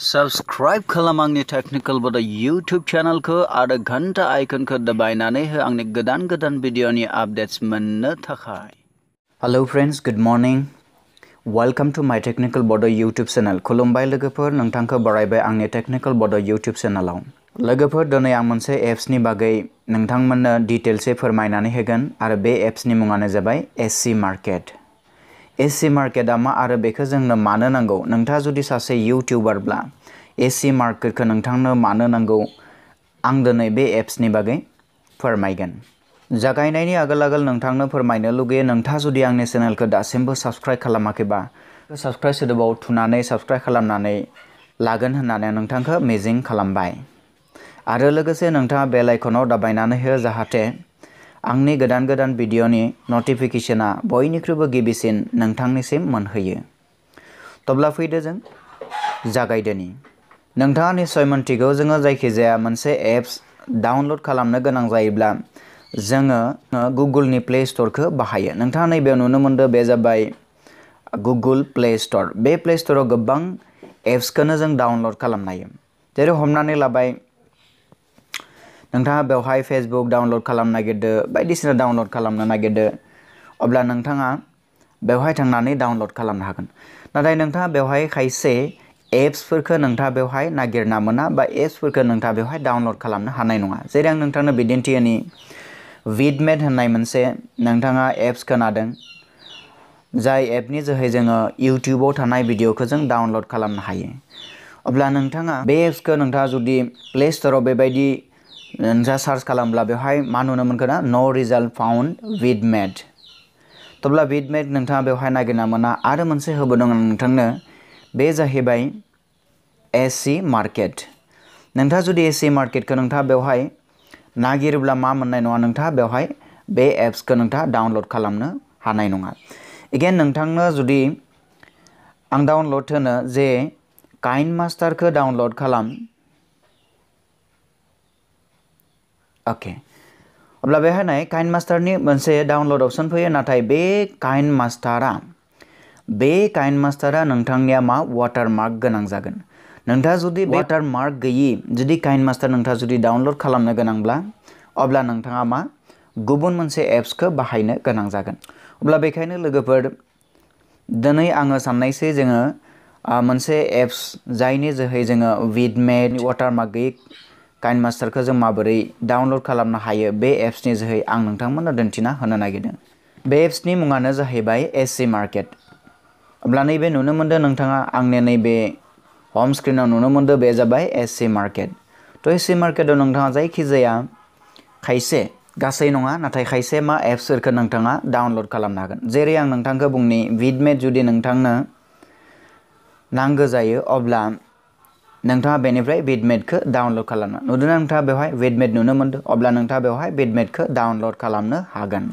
Subscribe खालामनांगनि technical बडा YouTube channel को आरो घंटा आइकन को दबायनानै हो आंनि गोदान गोदान भिडियोनि अपडेट्स मोननो थाखाय। Hello friends, good morning, welcome to my technical बडा YouTube चैनल। खुलुमबाय लोगोफोर, नोंथांखौ बरायबाय आंनि टेक्निकल बडा YouTube चैनलाव। लोगोफोर, दिनै आं मोनसे एप्सनि बागै नोंथांमोननो डिटेल्सयै फोरमायनानै होगोन आरो बे एप्सनि मुङानो जाबाय SC मार्केट। SC market मा आरो बेखौ जोंनो मानो नांगौ? नोंथाङा जुदि सासे यूट्यूबर ब्ला SC market खौ नोंथांनो मानो नांगौ, आं दिनै बे एप्सनि बागै फोरमायगोन। जागायनायनि आगोल नोंथांनो फोरमायनो लुगैयो, नोंथाङा जुदि आंनि चैनलखौ दासिमबो सब्सक्राइब खालामाखैबा सब्सक्राइब सोदोबाव थुनानै सब्सक्राइब खालामनानै लागोन होननानै नोंथांखौ मिजिं खालामबाय आरो लोगोसे नोंथाङा बेल आइकनाव दाबायनानै हो जाहाथे आंनि गोदान गोदान भिडियोनि नोटिफिकेशना बयनिख्रुइबो गिबिसिन नोंथांनिसिम मोनहैयो। तब्ला फैदो जों जागायदोनि। नोंथाङा निश्चय मोनथिगौ जोङो जायखिजाया मोनसे एप्स डाउनलोड खालामनो गोनां जायोब्ला जोङो गुगोलनि प्ले स्ट'रखौ बाहायो। नोंथाङा नैबेयाव नुनो मोनदों बे जाबाय गुगोल प्ले स्ट'र। बे प्ले स्ट'राव गोबां एप्सखौनो जों डाउनलोड खालामनो हायो। जेरै हमनानै लाबाय नोंथाङा बेवहाय फेसबुक डाउनलोड खालामनो नागिरदो, बायदिसिना डाउनलोड खालामनो नागिरदो, अब्ला नोंथाङा बेवहाय थांनानै डाउनलोड खालामनो हागोन। नाथाय नोंथाङा बेवहाय खायसे एप्सफोरखौ नोंथाङा बेवहाय नागिरना मोना बा एप्सफोरखौ नोंथाङा बेवहाय डाउनलोड खालामनो हानाय नङा। जेरै आं नोंथांनो बिदिन्थि होनि, विडमेट होननाय मोनसे नोंथाङा एप्स खोनादों, जाय एपनि जोहै जोङो यूट्यूबाव थानाय भिडिअखौ जों डाउनलोड खालामनो हायो। अब्ला नोंथाङा बे एप्सखौ नोंथाङा जुदि प्ले स्ट'राव बेबायदि नोंथाङा सार्च खालामब्ला बेवहाय मा नुनो मोनगोन ना, नो रिजाल्ट फाउन्ड विडमेट। तब्ला विडमेट नोंथाङा बेवहाय नागिरना मोना। आरो मोनसे होबोदों आं नोंथांनो, बे जाहैबाय SC मार्केट। नोंथाङा जुदि SC मार्केटखौ नोंथाङा बेवहाय नागिरोब्ला मा मोननाय नङा, नोंथाङा बेवहाय बे एप्सखौ नोंथाङा डाउनलोड खालामनो हानाय नङा। एगेन नोंथांनो जुदि आं डाउनलोड होनो जे काइनमास्टारखौ डाउनलोड खालाम, ओके, अब्ला बेहाय नाय काइनमास्टारनि मोनसे डाउनलोड अपशन फैयो। नाथाय बे काइनमास्टारा नोंथांनिया मा वाटारमार्क गोनां जागोन। नोंथाङा जुदि वाटारमार्क गैयि जुदि काइनमास्टार नोंथाङा जुदि डाउनलोड खालामनो गोनांब्ला अब्ला नोंथाङा मा गुबुन मोनसे एप्सखौ बाहायनो गोनां जागोन। अब्ला बेखायनो लोगोफोर, दिनै आङो साननायसै जोङो मोनसे एप्स जायनि जोहै जोङो विडमेट वाटारमार्क गैयि काइनमास्टारखौ जों माबोरै डाउनलोड खालामनो हायो बे एप्सनि जोहै आं नोंथांमोननो दिन्थिना होनो नागिरदों। बे एप्सनि मुङानो जाहैबाय SC मार्केट। अब्ला नैबे नुनो मोनदों नोंथाङा आंनि नैबे हम स्क्रिनाव नुनो मोनदों बे जाबाय SC मार्केट। थ' SC मार्केटआव नोंथाङा जायखिजाया खायसे, गासै नङा, नाथाय खायसे मा एप्सफोरखौ नोंथाङा डाउनलोड खालामनो हागोन। जेरै आं नोंथांखौ बुंनि, विडमेट जुदि नोंथांनो नांगौ जायो अब्ला नोंथाङा बेनिफ्राय विडमेटखौ डाउनलोड खालामना नुदोंना, नोंथाङा बेवहाय विडमेट नुनो मोनदों, अब्ला नोंथाङा बेवहाय विडमेटखौ डाउनलोड खालामनो हागोन।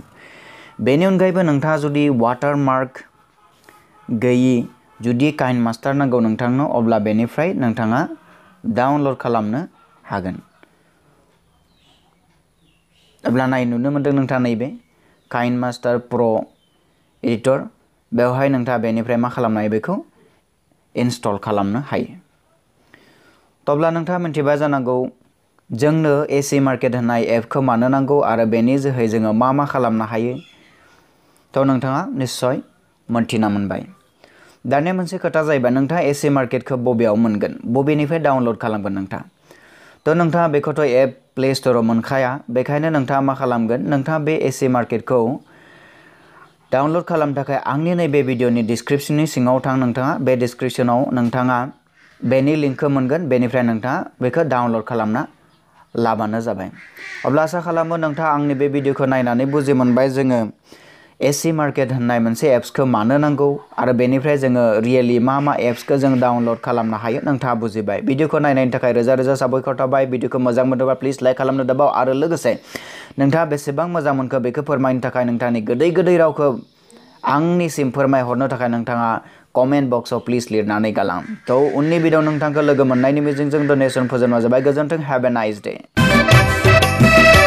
बेनि अनगायैबो नोंथाङा जुदि वाटारमार्क गैयि जुदि काइनमास्टार नांगौ नोंथांनो, अब्ला बेनिफ्राय नोंथाङा डाउनलोड खालामनो हागोन। अब्ला नाय नुनो मोनदों नोंथाङा नैबे काइनमास्टार प्र' एडिटर, बेवहाय नोंथाङा बेनिफ्राय मा खालामनो हायो, बेखौ इनस्टल खालामनो हायो। तब्ला नोंथाङा मिथिबाय जानांगौ जोंनो SC मार्केट होननाय एपखौ मानो नांगौ आरो बेनि जोहै जोङो मा मा खालामनो हायो। थ' नोंथाङा निश्चय मोनथिना मोनबाय। दानिया मोनसे खोथा जाहैबाय, नोंथाङा SC मार्केटखौ बबेयाव मोनगोन, बबेनिफ्राय डाउनलोड खालामगोन नोंथाङा? थ' नोंथाङा बेखौथ' एप प्ले स्ट'राव मोनखाया, बेखायनो नोंथाङा मा खालामगोन, नोंथाङा बे SC मार्केटखौ डाउनलोड खालामनो थाखाय आंनि नैबे भिडिअनि डिसक्रिपसननि सिङाव थां। नोंथाङा बे डिसक्रिपसनाव नोंथाङा बेनि लिंकखौ मोनगोन, बेनिफ्राय नोंथाङा बेखौ डाउनलोड खालामना लाबानो जाबाय। अब्ला आसा खालामो नोंथाङा आंनि बे भिडिअखौ नायनानै बुजि मोनबाय जोङो SC मार्केट होननाय मोनसे एप्सखौ मानो नांगौ आरो बेनिफ्राय जोङो रियेलि मा मा एप्सखौ जों डाउनलोड खालामनो हायो नोंथाङा बुजिबाय। भिडिअखौ नायनायनि थाखाय रोजा रोजा साबायखर थाबाय। भिडिअखौ मोजां मोनदोंबा प्लिज लाइक खालामनो दाबाव आरो लोगोसे नोंथाङा बेसेबां मोजां मोनखो बेखौ फोरमायनो थाखाय नोंथांनि गोदै गोदै रावखौ आंनिसिम फोरमायहरनो थाखाय नोंथाङा कमेंट बक्सआव प्लिज लिरनानै गालां। तो उननि भिडिअआव नोंथांखौ लोगो मोननायनि मिजिंजों डोनेसन फोजोबनाय जाबाय। गोजोन्थों, हैव ए नाइस डे।